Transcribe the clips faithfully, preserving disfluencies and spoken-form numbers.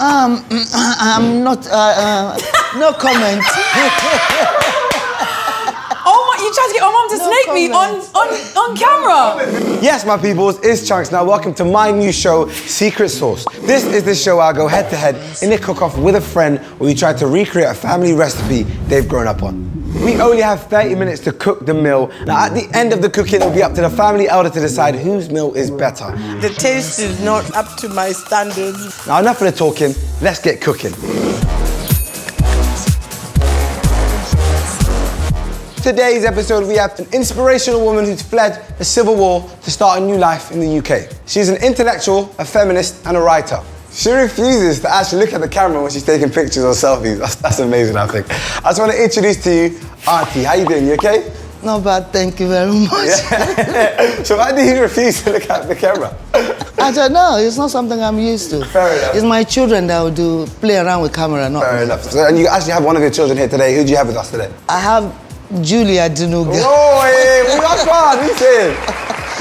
Um, I'm not, uh, uh no comment. Oh my, you tried to get my mum to no snake comment. me on, on, on camera. Yes, my peoples, it's Chunkz. Now, welcome to my new show, Secret Sauce. This is the show where I go head to head in a cook-off with a friend where we try to recreate a family recipe they've grown up on. We only have thirty minutes to cook the meal. Now, at the end of the cooking, it'll be up to the family elder to decide whose meal is better. The taste is not up to my standards. Now, enough of the talking. Let's get cooking. Today's episode, we have an inspirational woman who's fled the civil war to start a new life in the U K. She's an intellectual, a feminist, and a writer. She refuses to actually look at the camera when she's taking pictures or selfies. That's, that's amazing, I think. I just want to introduce to you, Auntie. How you doing, you okay? Not bad, thank you very much. Yeah. So why do you refuse to look at the camera? I don't know, it's not something I'm used to. Fair enough. It's my children that will do, play around with camera, not Fair me. enough. So, and you actually have one of your children here today. Who do you have with us today? I have Julie Adenuga. Oh, hey, that's fun, he's here.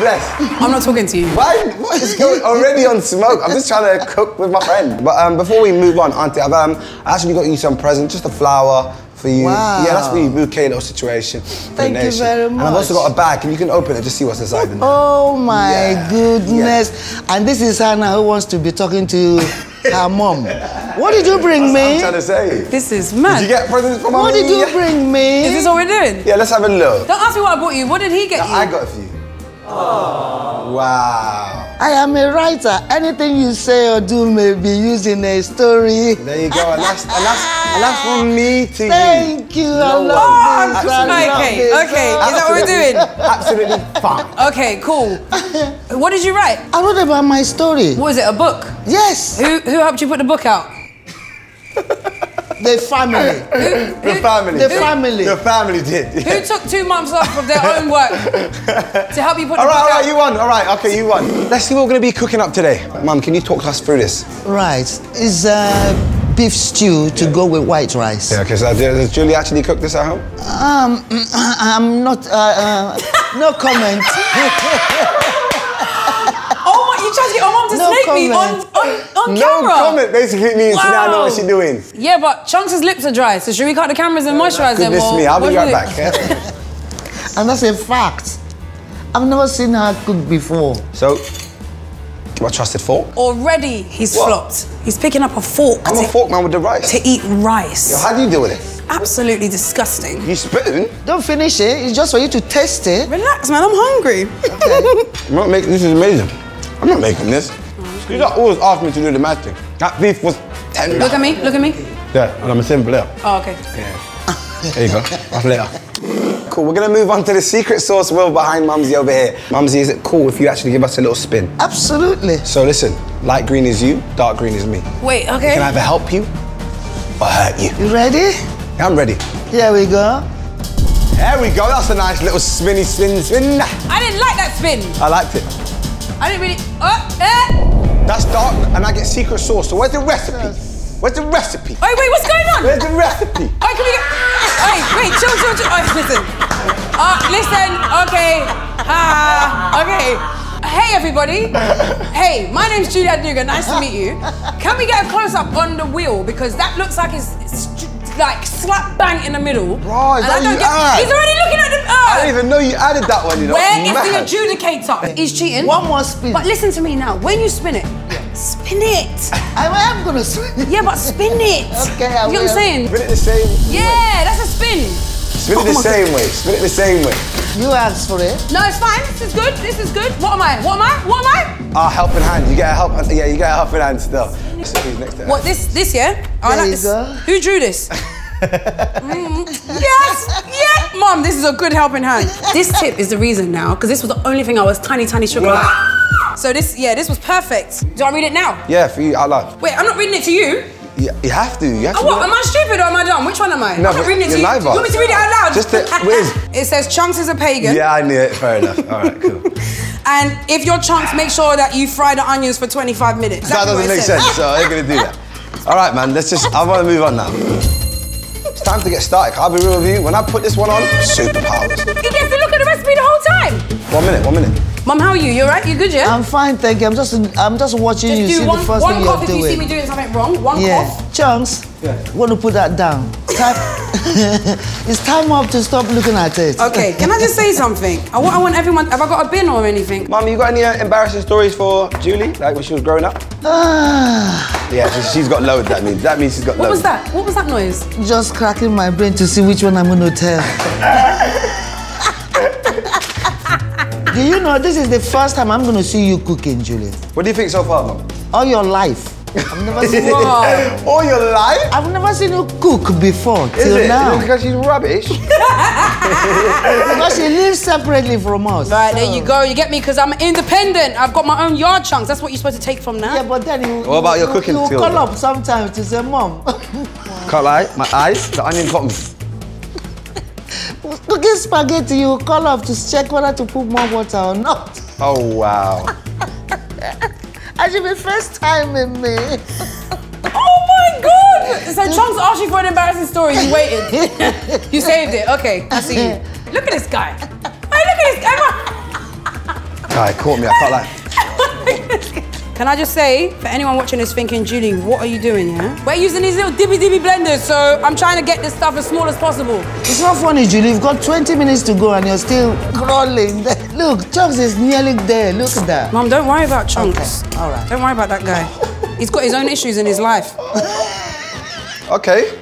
Bless. I'm not talking to you. Why? What is going already on smoke? I'm just trying to cook with my friend. But um, before we move on, Auntie, I've um, actually got you some presents, just a flower for you. Wow. Yeah, that's for you, bouquet little situation. Thank you very much. And I've also got a bag, and you can open it, just see what's inside. In there. Oh my yeah. goodness. Yeah. And this is Hannah who wants to be talking to her mom. What did you bring me? I'm trying to say. This is mad. Did you get presents for my mom? What did you bring me? Is this what we're doing? Yeah, let's have a look. Don't ask me what I bought you. What did he get now, you? I got it for you. Oh. Wow. I am a writer. Anything you say or do may be used in a story. There you go. And that's, and that's, and that's from me to you. Thank you. I love oh, this. I love okay, this. okay. Is that what we're doing? Absolutely fine. Okay, cool. What did you write? I wrote about my story. What was it, a book? Yes. Who, who helped you put the book out? The family. Who, who, the family. The family. The family did. Yeah. Who took two months off of their own work to help you put all the right, book all out? Right, you won. All right, okay, you won. Let's see what we're going to be cooking up today. Mum, can you talk us through this? Right. It's uh, beef stew to yeah. go with white rice. Yeah, okay, so does Julie actually cook this at home? Um, I'm not, uh, uh, no comment. Trying to get my mum to no snake comment. me on, on, on no camera. No comment basically means wow. now I know what she's doing. Yeah, but Chunks' lips are dry, so should we cut the cameras and no, moisturise them? Goodness me, I'll be right back. And that's a fact. I've never seen her cook before. So, my trusted fork. Already he's what? flopped. He's picking up a fork. I'm to, a fork man with the rice. To eat rice. Yo, how do you deal with it? Absolutely disgusting. You spitting? Don't finish it, it's just for you to taste it. Relax, man, I'm hungry. Okay. Not making, this is amazing. I'm not making this. You don't always ask me to do the mad thing. That beef was tender. Look at me, look at me. Yeah, and I'm a simple player. Oh, okay. Yeah. There you go, that's later. Cool, we're gonna move on to the secret sauce world behind Mumsy over here. Mumsy, is it cool if you actually give us a little spin? Absolutely. So listen, light green is you, dark green is me. Wait, okay. Can I either help you or hurt you? You ready? Yeah, I'm ready. Here we go. There we go, that's a nice little spinny spin spin. I didn't like that spin. I liked it. I didn't really, oh, eh. That's dark, and I get secret sauce, so where's the recipe? Yes. Where's the recipe? Oh, wait, what's going on? Where's the recipe? Oh, can we get, wait, wait, chill, chill, chill, oh, listen. Uh, listen, okay, uh, okay. Hey, everybody. Hey, my name's Julie Adenuga, nice to meet you. Can we get a close-up on the wheel? Because that looks like it's, it's like slap bang in the middle. Bro, is that you get, add? He's already looking at the. Uh, I didn't even know you added that one. You know. Where is the adjudicator? He's cheating. One more spin. But listen to me now. When you spin it, spin it. I am gonna spin it. Yeah, but spin it. Okay, I you will. You know what I'm saying? Spin it the same. Yeah, way. that's a spin. Spin it oh the same God. way. Spin it the same way. You asked for it. No, it's fine. This is good. This is good. What am I? What am I? What am I? Ah, uh, helping hand. You get a help. Yeah, you get a helping hand still. So who's next to what this? This yeah. I like this. Go. Who drew this? mm, yes, yes, Mom, this is a good helping hand. This tip is the reason now, because this was the only thing I was tiny, tiny shook about. Wow. So this, yeah, this was perfect. Do I read it now? Yeah, for you, out loud. Wait, I'm not reading it to you. Yeah, you have to, you have oh, to. What, am I stupid or am I dumb? Which one am I? No, I'm not reading it to you. Neither. You want me to read it out loud? Just to, it says, Chunkz is a pagan. Yeah, I knew it, fair enough. All right, cool. And if you're Chunkz, make sure that you fry the onions for twenty-five minutes. That doesn't make sense, so I ain't gonna do that. All right, man, let's just, I want to move on now. It's time to get started. I'll be real with you. When I put this one on, superpowers. He gets to look at the recipe the whole time. One minute, one minute. Mum, how are you? You all right? You good, yeah? I'm fine, thank you. I'm just, I'm just watching just you do see one, the first one thing you're doing. One cough if you see me doing something wrong. One yeah. cough. Chunkz, yeah. want to put that down. Type... it's time up to stop looking at it. Okay, can I just say something? I want, I want everyone... Have I got a bin or anything? Mum, you got any uh, embarrassing stories for Julie? Like when she was growing up? yeah, she, she's got loads, that means. That means she's got what loads. What was that? What was that noise? Just cracking my brain to see which one I'm going to tell. Do you know, this is the first time I'm going to see you cooking, Julie. What do you think so far, Mum? All your life. I've never seen you wow. All your life? I've never seen you cook before, is till it? now. Is it because she's rubbish? Because she lives separately from us. Right, so. There you go. You get me? Because I'm independent. I've got my own yard, Chunkz. That's what you're supposed to take from now. Yeah, but then you... What about your you, cooking skills? You call up sometimes to say, Mum. Can't lie, my eyes, the onion got me. Cooking spaghetti, you call up to check whether to put more water or not. Oh, wow. I should be first time in me. Oh, my God! So Chunkz asked you for an embarrassing story. You waited. You saved it. OK, I see you. Look at this guy. Hey, look at this guy. Guy caught me. I can't lie. Can I just say, for anyone watching this thinking, Julie, what are you doing here? Yeah? We're using these little dibby-dibby blenders, so I'm trying to get this stuff as small as possible. It's not funny, Julie. You've got twenty minutes to go and you're still crawling. Look, Chunkz is nearly there. Look at that. Mum, don't worry about Chunkz. Okay. All right. Don't worry about that guy. He's got his own issues in his life. OK.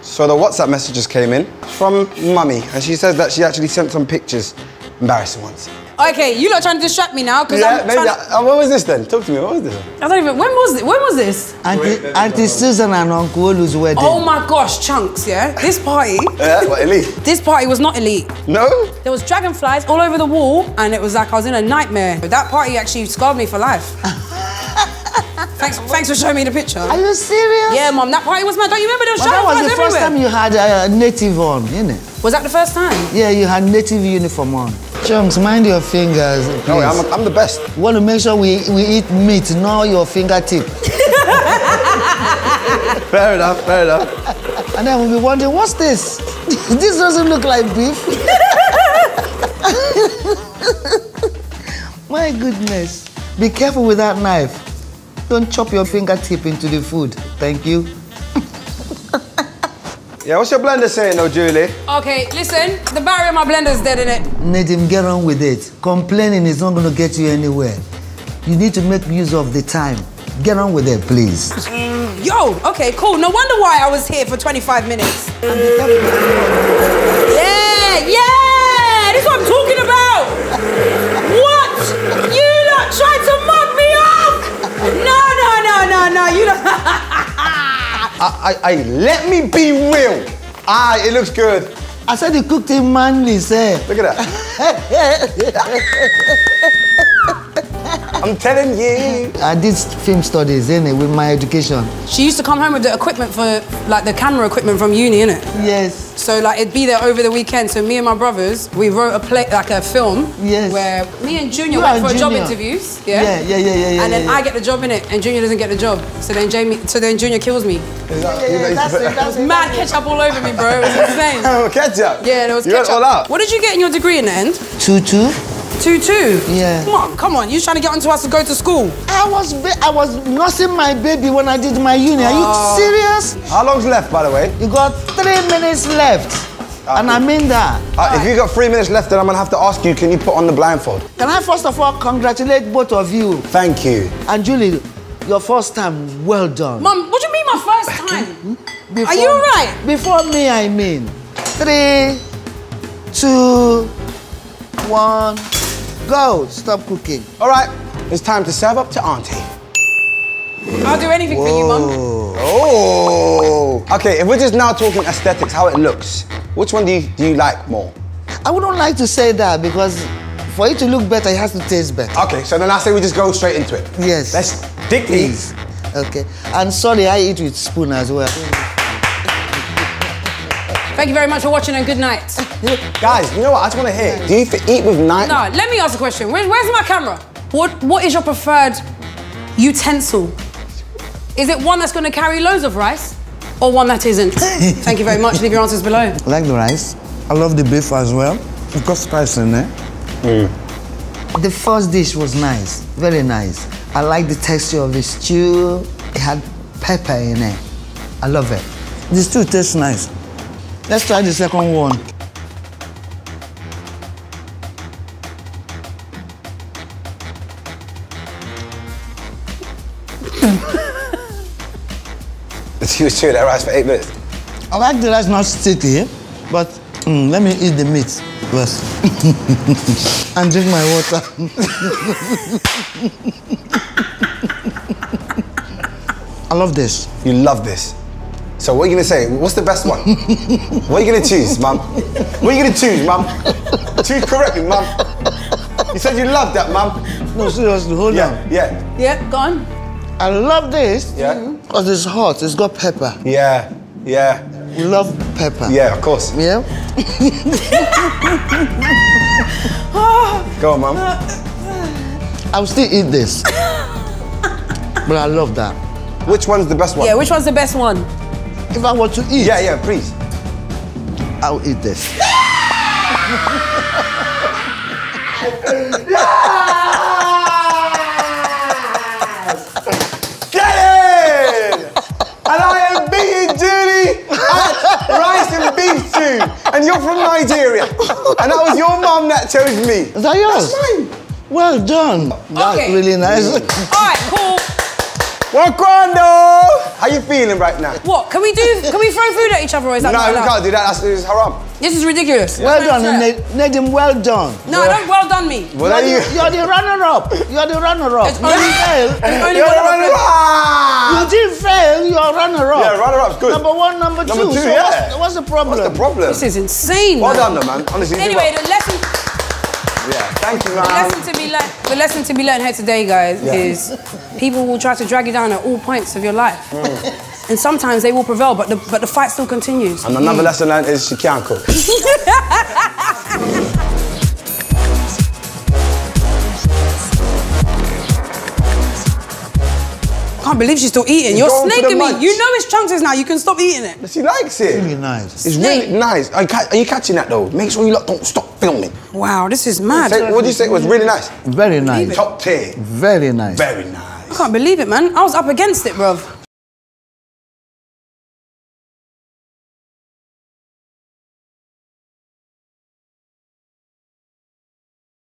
So the WhatsApp messages came in from Mummy, and she says that she actually sent some pictures. Embarrassing ones. Okay, you lot trying to distract me now because yeah, I'm maybe that, to... What was this then? Talk to me. What was this? I don't even. When was it? When was this? Auntie, Auntie Susan and Uncle Olu's wedding. Oh my gosh, Chunkz, yeah. This party. yeah, what elite? This party was not elite. No. There was dragonflies all over the wall, and it was like I was in a nightmare. But that party actually scarred me for life. Thanks, thanks for showing me the picture. Are you serious? Yeah, Mum, that party was mad. Don't you remember? There was well, that was the everywhere. first time you had a uh, native on, innit? Was that the first time? Yeah, you had native uniform on. Chunkz, mind your fingers. Please. No, I'm, I'm the best. We want to make sure we, we eat meat, not your fingertip. Fair enough, fair enough. And then we'll be wondering, what's this? This doesn't look like beef. My goodness. Be careful with that knife. Don't chop your fingertip into the food. Thank you. Yeah, what's your blender saying though, Julie? OK, listen, the battery of my blender's dead, innit? Nadim, get on with it. Complaining is not going to get you anywhere. You need to make use of the time. Get on with it, please. Mm, yo, OK, cool. No wonder why I was here for twenty-five minutes. Yeah, yeah! This is what I'm talking about! What? You lot tried to mug me up! No, no, no, no, no, you don't... I, I, I, let me be real. Ah, it looks good. I said he cooked in manly, sir. Look at that. I'm telling you. I did film studies, innit, with my education. She used to come home with the equipment for, like, the camera equipment from uni, innit? Yes. So, like, it'd be there over the weekend. So me and my brothers, we wrote a play, like, a film. Yes. Where me and Junior you went for junior. job interviews. Yeah? Yeah, yeah, yeah, yeah. yeah and then yeah, yeah. I get the job, innit, and Junior doesn't get the job. So then Jamie, so then Junior kills me. Yeah, yeah, yeah, that's it, that's it. Mad ketchup all over me, bro. It was insane. Oh, ketchup? Yeah, there was ketchup. You went all out. What did you get in your degree in the end? two two. two two? Yeah. Come on, come on. You're trying to get onto us to go to school. I was I was nursing my baby when I did my uni. Uh, Are you serious? How long's left, by the way? You got three minutes left. Uh, and I mean that. Uh, right. If you got three minutes left, then I'm gonna have to ask you, can you put on the blindfold? Can I first of all congratulate both of you? Thank you. And Julie, your first time, well done. Mum, what do you mean my first time? Before, Are you all right? Before me, I mean. Three, two, one, go. Stop cooking. All right, it's time to serve up to Auntie. I'll do anything Whoa. for you, Mum. Oh. Okay, if we're just now talking aesthetics, how it looks, which one do you, do you like more? I wouldn't like to say that because for it to look better, it has to taste better. Okay, so then I say we just go straight into it. Yes. Let's dig these. Okay, and sorry, I eat with spoon as well. Thank you very much for watching and good night. Guys, you know what? I just want to hear. Do you eat with knife? No, let me ask a question. Where, where's my camera? What What is your preferred utensil? Is it one that's going to carry loads of rice? or one that isn't. Thank you very much. Leave your answers below. I like the rice. I love the beef as well. It's got spice in there. Mm. The first dish was nice, very nice. I like the texture of the stew. It had pepper in it. I love it. The stew tastes nice. Let's try the second one. She was chewing that rice for eight minutes. I like the rice not sticky, but mm, let me eat the meat first. And drink my water. I love this. You love this. So what are you going to say? What's the best one? What are you going to choose, Mum? What are you going to choose, Mum? Choose correctly, Mum. You said you loved that, Mum. No, seriously, hold yeah, on. Yeah, yeah. Go on. I love this, yeah, because it's hot, it's got pepper. Yeah, yeah. We love pepper. Yeah, of course. Yeah? Go on, Mum. I'll still eat this. But I love that. Which one's the best one? Yeah, which one's the best one? If I want to eat. Yeah, yeah, please. I'll eat this. And you're from Nigeria. And that was your mum that chose me. Is that yours? That's mine. Well done. That's okay. Really nice. All right, cool. Wakanda! How you feeling right now? What? Can we do, can we throw food at each other or is that no, not allowed? No, we can't do that. That's, that's haram. This is ridiculous. Well done, Nadim, well done. No, well, don't well done me. Well, you're, you? the, you're the runner-up. You're the runner-up. You didn't fail. You're the runner-up. You didn't fail, you're runner-up. Yeah, runner-up's good. Number one, number, number two. two so yeah. what's, what's the problem? What's the problem? This is insane, Well man. done, though, man. Honestly, anyway, the lesson... Yeah, thank you, man. The lesson to be learned, the lesson to be learned here today, guys, yeah. is people will try to drag you down at all points of your life. Mm. And sometimes they will prevail, but the, but the fight still continues. And another mm. lesson learned is she can't cook. I can't believe she's still eating. You're, You're snaking me. You know it's Chunkz now. You can stop eating it. But she likes it. It's really nice. It's Snake. really nice. Are you, are you catching that though? Make sure you lot don't stop filming. Wow, this is mad. What did you say? It was really nice. Very nice. Top tier. Very nice. Very nice. I can't believe it, man. I was up against it, bruv.